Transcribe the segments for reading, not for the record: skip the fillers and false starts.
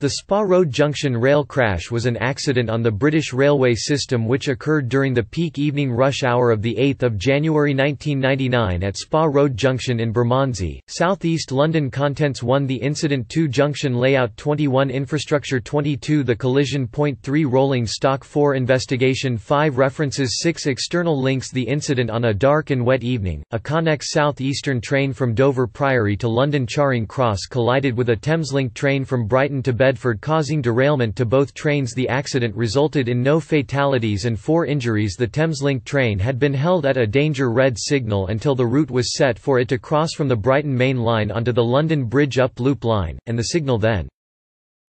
The Spa Road Junction rail crash was an accident on the British railway system which occurred during the peak evening rush hour of 8 January 1999 at Spa Road Junction in Bermondsey, South East London. Contents 1 The Incident 2 Junction Layout 21 Infrastructure 22 The Collision Point 3 Rolling Stock 4 Investigation 5 References 6 External links The incident on a dark and wet evening, a Connex South Eastern train from Dover Priory to London Charing Cross collided with a Thameslink train from Brighton to Bedford, causing derailment to both trains. The accident resulted in no fatalities and 4 injuries. The Thameslink train had been held at a danger red signal until the route was set for it to cross from the Brighton Main Line onto the London Bridge Up Loop Line, and the signal then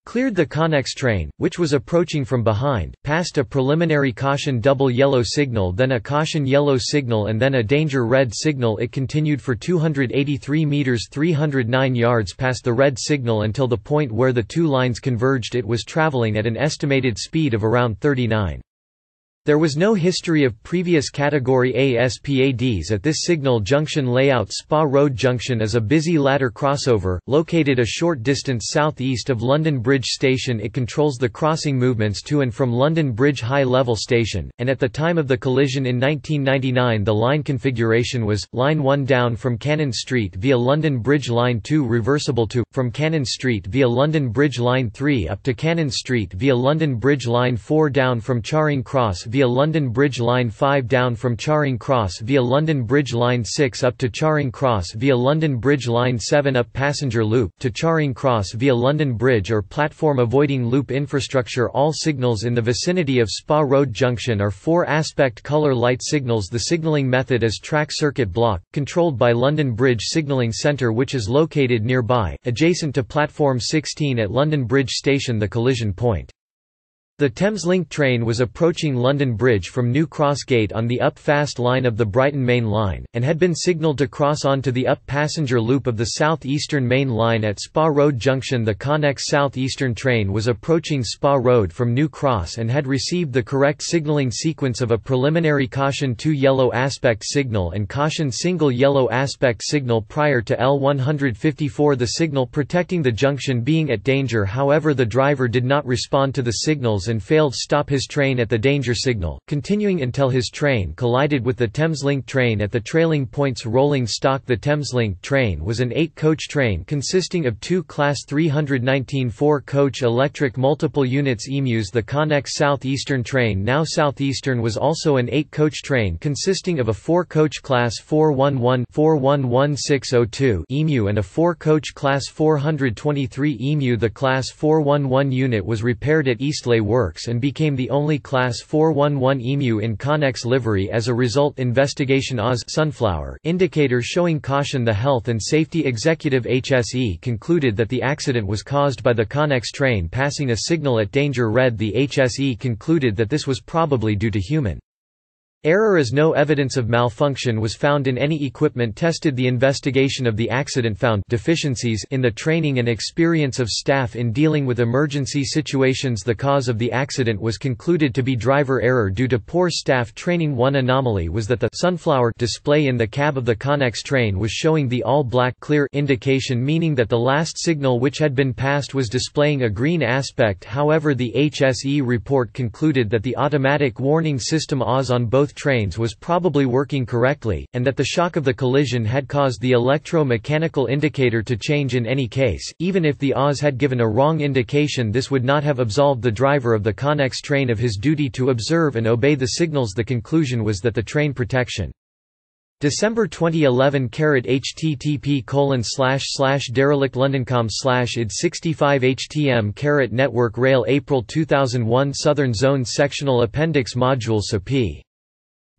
cleared. The Connex train, which was approaching from behind, passed a preliminary caution double yellow signal, then a caution yellow signal, and then a danger red signal. It continued for 283 metres 309 yards past the red signal until the point where the two lines converged. It was travelling at an estimated speed of around 39. There was no history of previous Category A SPADs at this signal. Junction layout. Spa Road Junction is a busy ladder crossover, located a short distance southeast of London Bridge Station. It controls the crossing movements to and from London Bridge High Level Station, and at the time of the collision in 1999 the line configuration was, Line 1 down from Cannon Street via London Bridge, Line 2 reversible to, from Cannon Street via London Bridge, Line 3 up to Cannon Street via London Bridge, Line 4 down from Charing Cross via London Bridge, Line 5 down from Charing Cross via London Bridge, Line 6 up to Charing Cross via London Bridge, Line 7 up passenger loop to Charing Cross via London Bridge or platform avoiding loop infrastructure. All signals in the vicinity of Spa Road Junction are 4-aspect colour light signals. The signalling method is track circuit block, controlled by London Bridge Signalling Centre, which is located nearby, adjacent to Platform 16 at London Bridge Station. The collision point. The Thameslink train was approaching London Bridge from New Cross Gate on the Up Fast Line of the Brighton Main Line, and had been signalled to cross onto the Up passenger loop of the South Eastern Main Line at Spa Road Junction. The Connex South Eastern train was approaching Spa Road from New Cross and had received the correct signalling sequence of a preliminary caution 2 yellow aspect signal and caution single yellow aspect signal prior to L154. The signal protecting the junction being at danger, however, the driver did not respond to the signals and failed to stop his train at the danger signal, continuing until his train collided with the Thameslink train at the trailing points rolling stock. The Thameslink train was an 8-coach train consisting of 2 Class 319 4-coach electric multiple units EMUs. The Connex South Eastern train, now Southeastern, was also an 8-coach train consisting of a 4-coach Class 411 411602 EMU and a 4-coach Class 423 EMU. The Class 411 unit was repaired at Eastleigh Works and became the only Class 411 EMU in Connex livery. As a result, investigation AWS sunflower indicator showing caution. The Health and Safety Executive HSE concluded that the accident was caused by the Connex train passing a signal at danger red. The HSE concluded that this was probably due to human error, as no evidence of malfunction was found in any equipment tested. The investigation of the accident found deficiencies in the training and experience of staff in dealing with emergency situations. The cause of the accident was concluded to be driver error due to poor staff training. One anomaly was that the sunflower display in the cab of the Connex train was showing the all-black clear indication, meaning that the last signal which had been passed was displaying a green aspect. However, the HSE report concluded that the automatic warning system AWS on both trains was probably working correctly, and that the shock of the collision had caused the electro-mechanical indicator to change. In any case, even if the AWS had given a wrong indication, this would not have absolved the driver of the Connex train of his duty to observe and obey the signals. The conclusion was that the train protection. December 2011 http://derelictlondoncom/id65htm/network rail April 2001 Southern Zone Sectional Appendix Module. So P.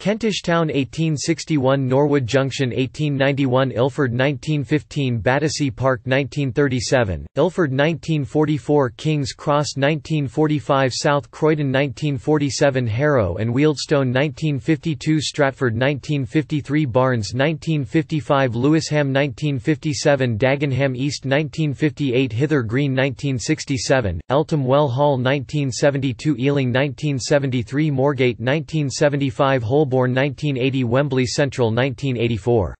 Kentish Town 1861, Norwood Junction 1891, Ilford 1915, Battersea Park 1937, Ilford 1944, Kings Cross 1945, South Croydon 1947, Harrow and Wealdstone 1952, Stratford 1953, Barnes 1955, Lewisham 1957, Dagenham East 1958, Hither Green 1967, Eltham Well Hall 1972, Ealing 1973, Moorgate 1975, Holborn 1980, Wembley Central 1984.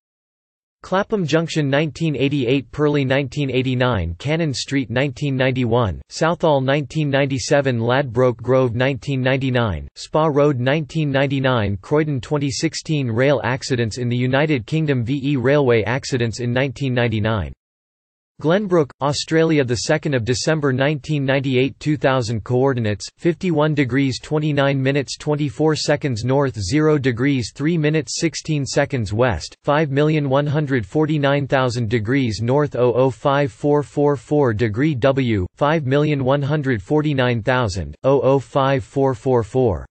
Clapham Junction 1988, Purley 1989, Cannon Street 1991, Southall 1997, Ladbroke Grove 1999, Spa Road 1999, Croydon 2016. Rail accidents in the United Kingdom v.e. railway accidents in 1999. Glenbrook, Australia, 2 December 1998, 2000 coordinates 51°29′24" north, 0°3′16" west, 5,149,000° north, 0054444° W, 5,149,000 0054444.